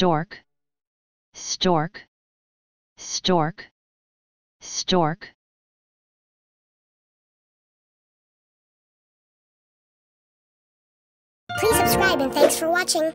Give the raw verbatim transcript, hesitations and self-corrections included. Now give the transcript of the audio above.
Stork, stork, stork, stork. Please subscribe and thanks for watching.